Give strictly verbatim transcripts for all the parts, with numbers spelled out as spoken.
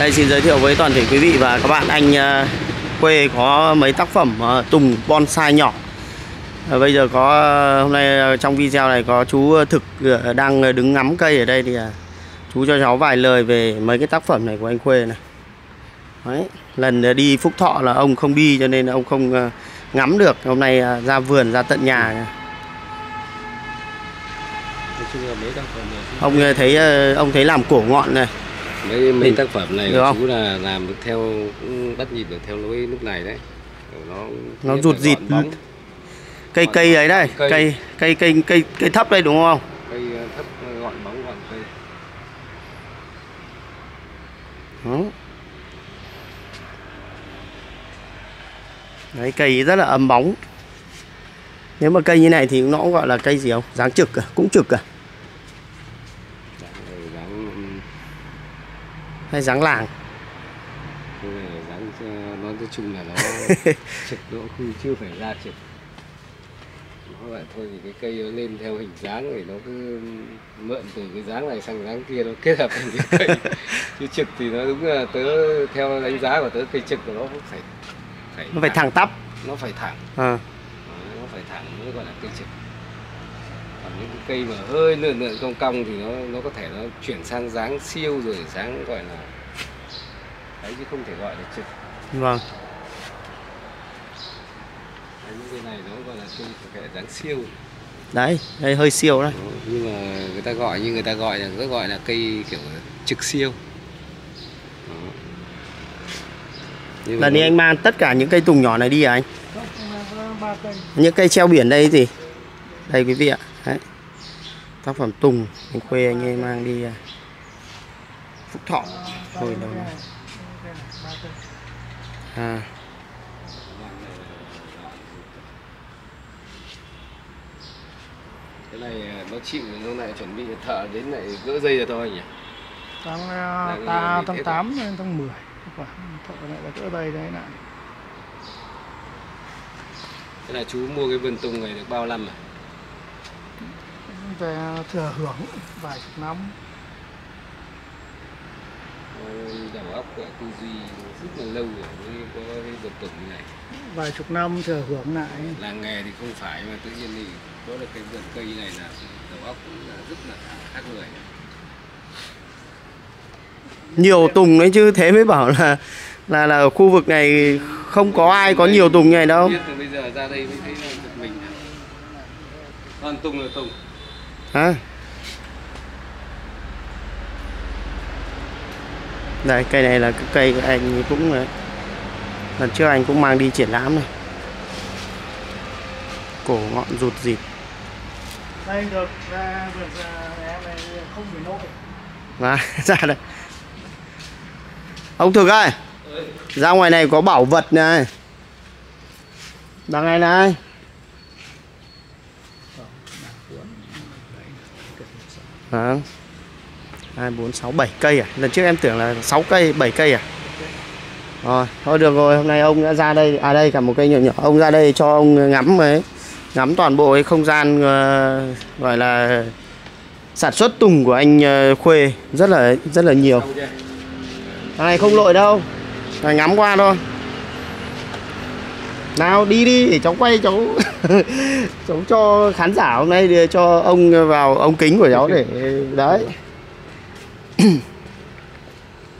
Đây xin giới thiệu với toàn thể quý vị và các bạn, anh Khuê có mấy tác phẩm tùng bonsai nhỏ. Bây giờ có, hôm nay trong video này có chú Thực đang đứng ngắm cây ở đây thì chú cho cháu vài lời về mấy cái tác phẩm này của anh Khuê này. Đấy, lần đi Phúc Thọ là ông không đi cho nên ông không ngắm được. Hôm nay ra vườn, ra tận nhà. Ông thấy ông thấy làm cổ ngọn này. Mấy, mấy tác phẩm này của chú là làm được theo, cũng bắt nhịp được theo lối lúc này đấy. Nó nó rụt rịt. Cây cây ấy đây, cây cây cây cây cây, cây thấp đây đúng không? Cây thấp gọn bóng gọn cây. Đó. Đấy, cây rất là ấm bóng. Nếu mà cây như này thì nó cũng gọi là cây gì không? Dáng trực à? Cũng trực à? Hay dáng làng? Dáng nói chung là nó trực độ khu chưa phải ra trực. Nó lại thôi thì cái cây nó lên theo hình dáng thì nó cứ mượn từ cái dáng này sang dáng kia, nó kết hợp thành cái cây. Chứ trực thì nó đúng là tớ theo đánh giá của tớ, cây trực của nó cũng phải phải nó phải thẳng tắp, nó phải thẳng. À. Nó phải thẳng mới gọi là cây trực. Còn những cái cây mà hơi lượn lượn cong cong thì nó nó có thể nó chuyển sang dáng siêu rồi dáng gọi là đấy, chứ không thể gọi là trực. Vâng. Đấy, những cây này nó gọi là cây phải dáng siêu. Đấy, đây hơi siêu đấy. Đó, nhưng mà người ta gọi như người ta gọi là nó gọi là cây kiểu trực siêu. Lần đi anh mang tất cả những cây tùng nhỏ này đi à anh? Những cây treo biển đây gì? Đây quý vị ạ. Đấy. Tác phẩm tùng anh Khuê anh ấy mang đi Phúc Thọ hồi đầu này. À. Cái này nó chịu lúc này chuẩn bị thợ đến lại gỡ dây ra thôi anh nhỉ? Tháng tháng tám đến tháng mười. Quả thợ này là cỡ đây đấy nè. Thế là chú mua cái vườn tùng này được bao năm rồi? Về thừa hưởng vài chục năm. Đầu óc của tư duy rất là lâu rồi mới có cái vườn tùng như này. Vài chục năm thừa hưởng lại. Làng nghề thì không phải, mà tự nhiên thì có được cái vườn cây này là đầu óc cũng là rất là khác người. Nhiều tùng đấy chứ, thế mới bảo là là là khu vực này không có ai có nhiều tùng này đâu. Bây giờ ra đây mới thấy mình còn tùng là tùng. Hả? Đây cây này là cây của anh cũng lần trước anh cũng mang đi triển lãm này. Cổ ngọn rụt rịt. Đây được ra vườn em này không phải nỗi. Và ra đây. Ông Thực ơi, ừ. Ra ngoài này có bảo vật này. Đằng này này. À, hai, bốn, sáu, bảy cây à? Lần trước em tưởng là sáu cây, bảy cây à? Rồi, thôi được rồi, hôm nay ông đã ra đây. À đây cả một cây nhỏ nhỏ. Ông ra đây cho ông ngắm ấy, ngắm toàn bộ cái không gian uh, gọi là sản xuất tùng của anh uh, Khuê. Rất là rất là nhiều. Này không lội đâu, này ngắm qua thôi. Nào đi đi để cháu quay cháu cháu cho khán giả hôm nay, để cho ông vào ống kính của cháu để đấy.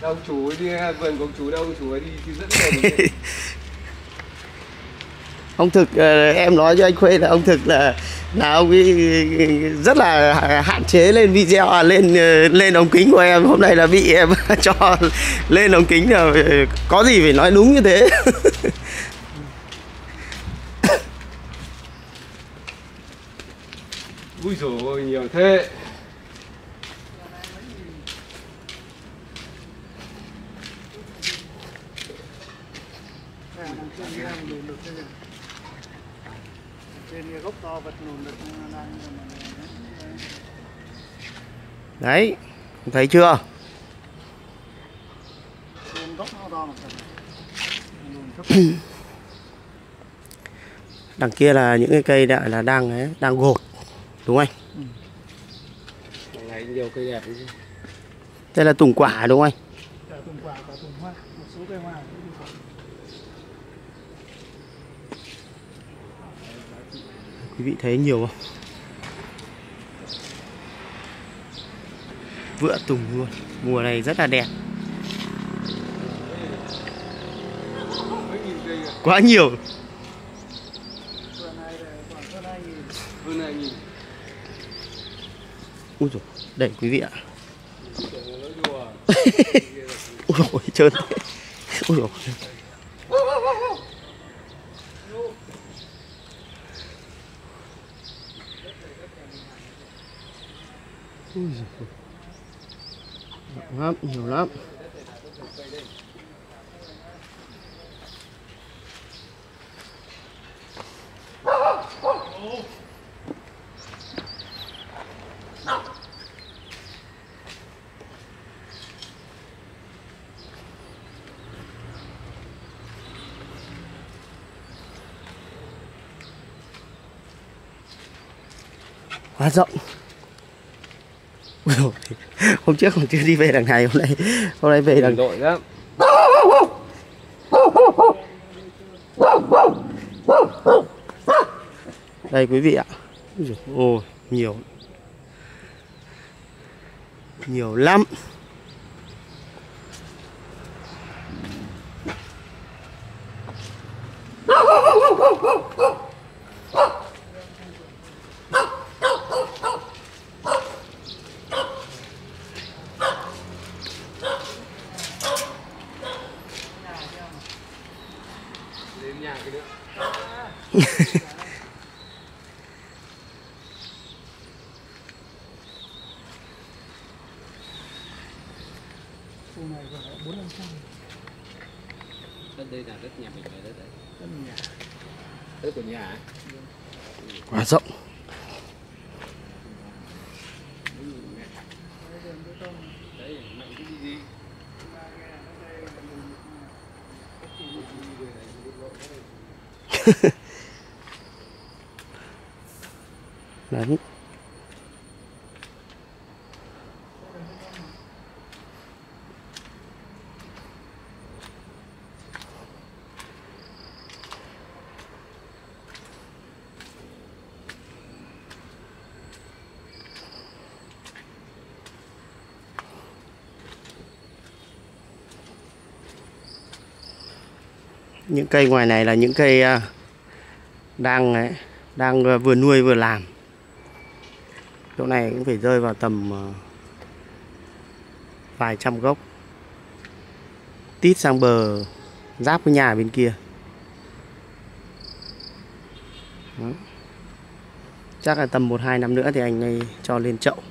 Đâu chú đi vườn của chú đâu, chú ấy đi rất nhiều. Ông Thực em nói cho anh Khuê là ông Thực là là ông ấy rất là hạn chế lên video, à, lên lên ống kính của em. Hôm nay là bị em cho lên ống kính, là có gì phải nói đúng như thế. Ui dồi ôi nhiều thế. Đấy, thấy chưa? Đằng kia là những cái cây đã là đang ấy, đang gột, đúng không anh? Đây là tùng quả đúng không anh? xuống cây hoa này cũng được. Quý vị thấy nhiều không? Vựa tùng luôn. Mùa này rất là đẹp. Quá nhiều. Úi dồi, đẩy quý vị ạ. Úi dồi, trơn. Úi dồi. Úi dồi. Nhiều lắm, nhiều lắm. Quá rộng. Ui dồi, hôm trước còn chưa đi về đằng này, hôm nay hôm nay về đằng đội lắm. Đây quý vị ạ. Ôi nhiều, nhiều lắm. Đây là đất nhà mình rồi, đất đấy. Đất nhà. Đất của nhà ấy. Quá rộng. Đấy. Những cây ngoài này là những cây đang đang vừa nuôi vừa làm. Chỗ này cũng phải rơi vào tầm vài trăm gốc. Tít sang bờ giáp với nhà bên kia. Đó. Chắc là tầm một hai năm nữa thì anh ấy cho lên chậu.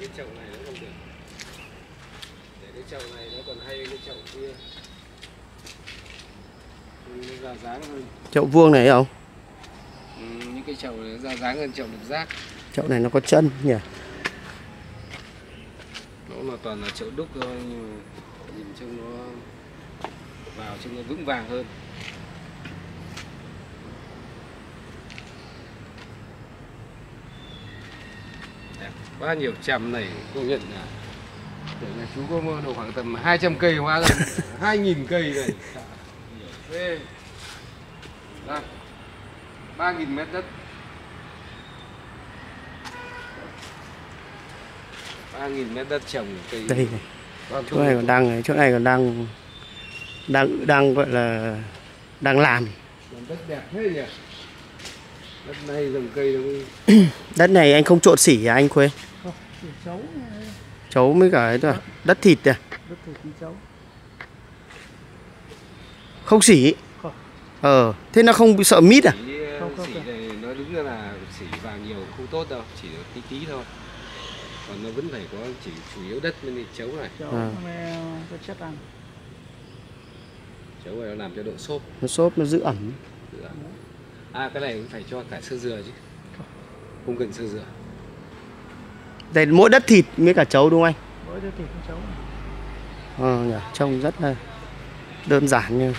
Cái chậu này nó không được. Để cái chậu này nó còn hay cái chậu kia. Nó ra dáng hơn. Chậu vuông này không? Ừ, những cái chậu này ra dáng hơn chậu đục rác. Chậu này nó có chân nhỉ? Nó mà toàn là chậu đúc thôi, nhưng nhìn trông nó vào trông nó vững vàng hơn. Quá nhiều chàm này, cô nhận là tưởng là chú có mua đồ khoảng tầm hai trăm cây hoa rồi, hai nghìn cây này. Đây, ba nghìn mét đất. ba nghìn mét đất trồng cây. Đây này. Chỗ này còn đang chỗ này còn đang đang đang gọi là đang làm. Đất đẹp thế nhỉ. Đất này dòng cây đúng không? Đất này anh không trộn xỉ à anh Khuê? Không, chỉ chấu. Chấu mới cả ấy thôi. Đất, đất thịt à? Đất thịt thì chấu. Không xỉ? Không. Ờ, thế nó không sợ mít à? Xỉ, không, không, xỉ không. Này nó đúng ra là xỉ vào nhiều không tốt đâu, chỉ được tí tí thôi. Còn nó vẫn phải có chỉ chủ yếu đất mới chấu này. Chấu à. Nó có chất ăn. Kiểu này nó làm cho độ xốp. Nó xốp, nó giữ ẩm. Giữ ẩm. À, cái này cũng phải cho cả sơ dừa chứ. Không cần sơ dừa. Đây mỗi đất thịt với cả chấu đúng không anh? Mỗi đất thịt với chấu. Ờ, trông rất là đơn giản như